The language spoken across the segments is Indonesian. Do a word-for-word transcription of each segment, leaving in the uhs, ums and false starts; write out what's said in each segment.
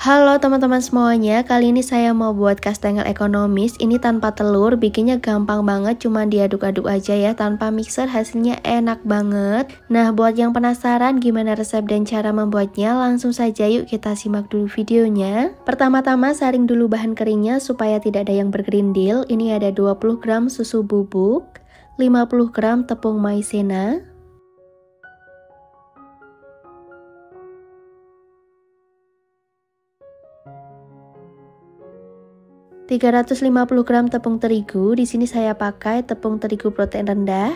Halo teman-teman semuanya, kali ini saya mau buat kastengel ekonomis. Ini tanpa telur, bikinnya gampang banget, cuma diaduk-aduk aja ya tanpa mixer, hasilnya enak banget. Nah, buat yang penasaran gimana resep dan cara membuatnya, langsung saja yuk kita simak dulu videonya. Pertama-tama saring dulu bahan keringnya supaya tidak ada yang bergerindil. Ini ada dua puluh gram susu bubuk, lima puluh gram tepung maizena, tiga ratus lima puluh gram tepung terigu. Di sini saya pakai tepung terigu protein rendah.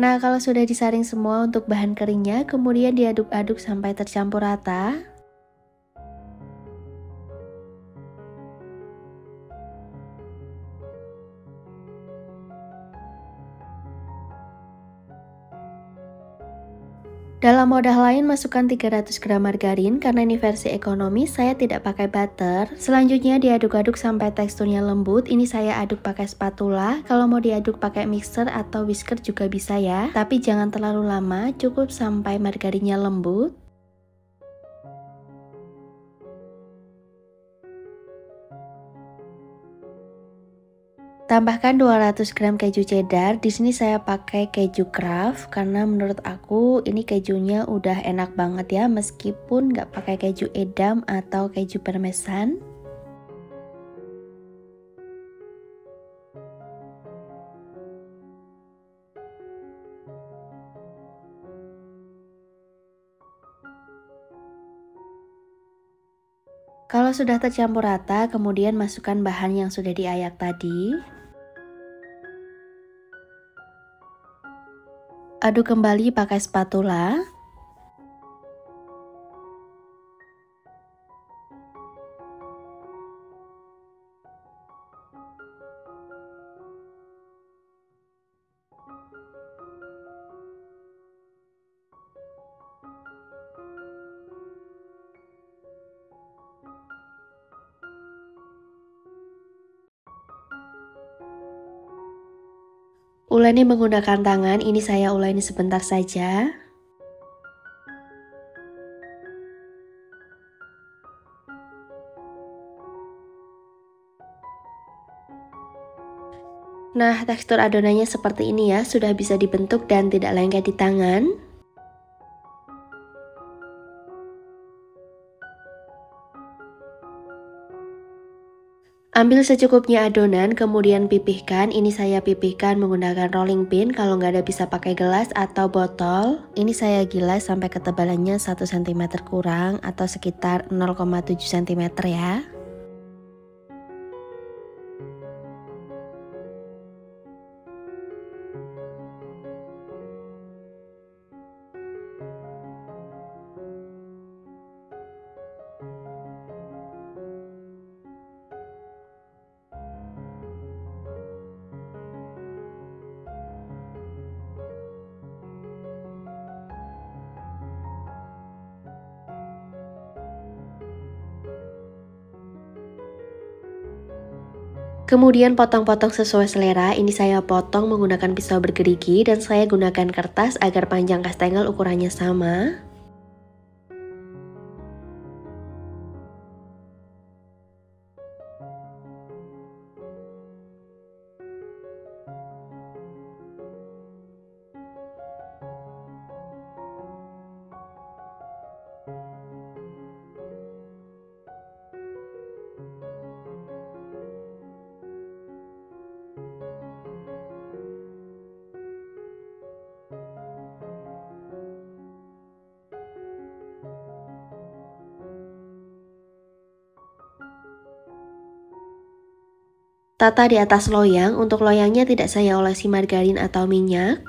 Nah, kalau sudah disaring semua untuk bahan keringnya, kemudian diaduk-aduk sampai tercampur rata. Dalam wadah lain masukkan tiga ratus gram margarin, karena ini versi ekonomi saya tidak pakai butter. Selanjutnya diaduk-aduk sampai teksturnya lembut. Ini saya aduk pakai spatula, kalau mau diaduk pakai mixer atau whisker juga bisa ya. Tapi jangan terlalu lama, cukup sampai margarinnya lembut. Tambahkan dua ratus gram keju cheddar. Di sini saya pakai keju Kraft karena menurut aku ini kejunya udah enak banget ya, meskipun nggak pakai keju edam atau keju parmesan. Kalau sudah tercampur rata, kemudian masukkan bahan yang sudah diayak tadi. Aduk kembali pakai spatula. Uleni menggunakan tangan, ini saya uleni sebentar saja. Nah, tekstur adonannya seperti ini ya, sudah bisa dibentuk dan tidak lengket di tangan. Ambil secukupnya adonan, kemudian pipihkan. Ini saya pipihkan menggunakan rolling pin, kalau nggak ada bisa pakai gelas atau botol. Ini saya gilas sampai ketebalannya satu sentimeter kurang atau sekitar nol koma tujuh sentimeter ya. Kemudian potong-potong sesuai selera. Ini saya potong menggunakan pisau bergerigi dan saya gunakan kertas agar panjang kastengel ukurannya sama. Tata di atas loyang. Untuk loyangnya tidak saya olesi margarin atau minyak.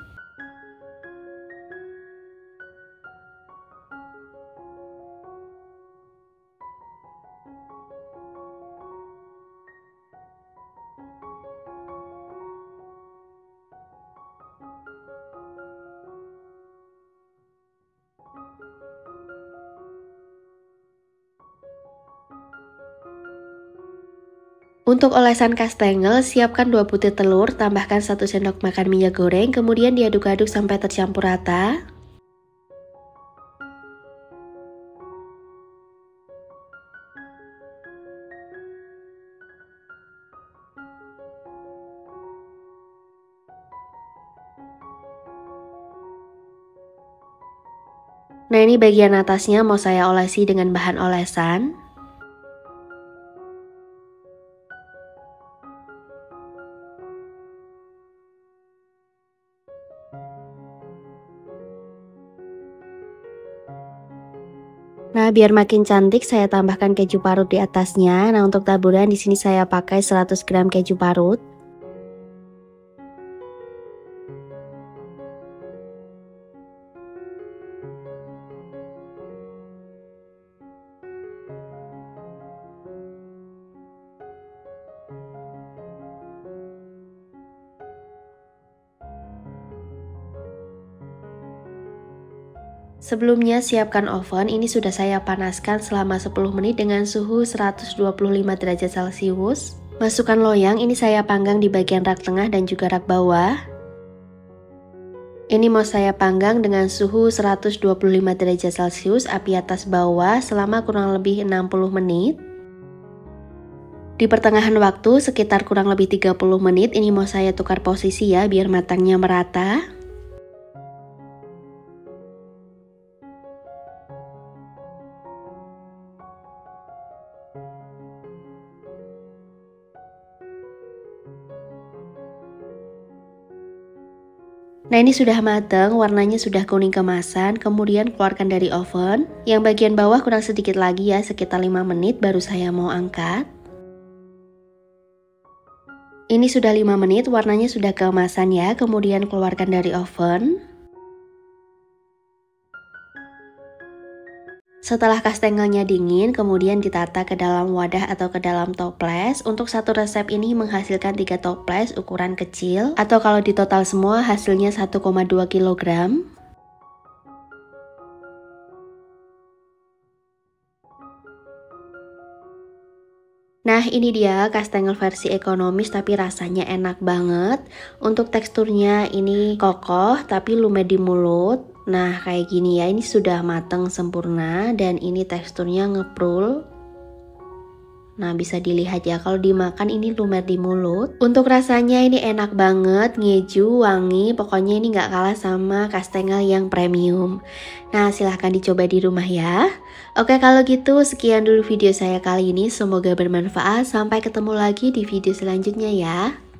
Untuk olesan kastengel, siapkan dua butir telur, tambahkan satu sendok makan minyak goreng, kemudian diaduk-aduk sampai tercampur rata. Nah, ini bagian atasnya mau saya olesi dengan bahan olesan. Nah, biar makin cantik saya tambahkan keju parut di atasnya. Nah, untuk taburan di sini saya pakai seratus gram keju parut. Sebelumnya siapkan oven, ini sudah saya panaskan selama sepuluh menit dengan suhu seratus dua puluh lima derajat Celcius. Masukkan loyang, ini saya panggang di bagian rak tengah dan juga rak bawah. Ini mau saya panggang dengan suhu seratus dua puluh lima derajat Celcius, api atas bawah selama kurang lebih enam puluh menit. Di pertengahan waktu, sekitar kurang lebih tiga puluh menit, ini mau saya tukar posisi ya biar matangnya merata. Nah, ini sudah mateng, warnanya sudah kuning kemasan, kemudian keluarkan dari oven. Yang bagian bawah kurang sedikit lagi ya, sekitar lima menit baru saya mau angkat. Ini sudah lima menit, warnanya sudah kemasan ya, kemudian keluarkan dari oven. Setelah kastengelnya dingin, kemudian ditata ke dalam wadah atau ke dalam toples. Untuk satu resep ini menghasilkan tiga toples ukuran kecil, atau kalau di total semua hasilnya satu koma dua kilogram. Nah, ini dia kastengel versi ekonomis tapi rasanya enak banget. Untuk teksturnya ini kokoh tapi lumer di mulut. Nah, kayak gini ya, ini sudah mateng sempurna dan ini teksturnya ngeprul. Nah, bisa dilihat ya, kalau dimakan ini lumer di mulut. Untuk rasanya ini enak banget, ngeju, wangi, pokoknya ini nggak kalah sama kastengel yang premium. Nah, silahkan dicoba di rumah ya. Oke, kalau gitu sekian dulu video saya kali ini, semoga bermanfaat. Sampai ketemu lagi di video selanjutnya ya.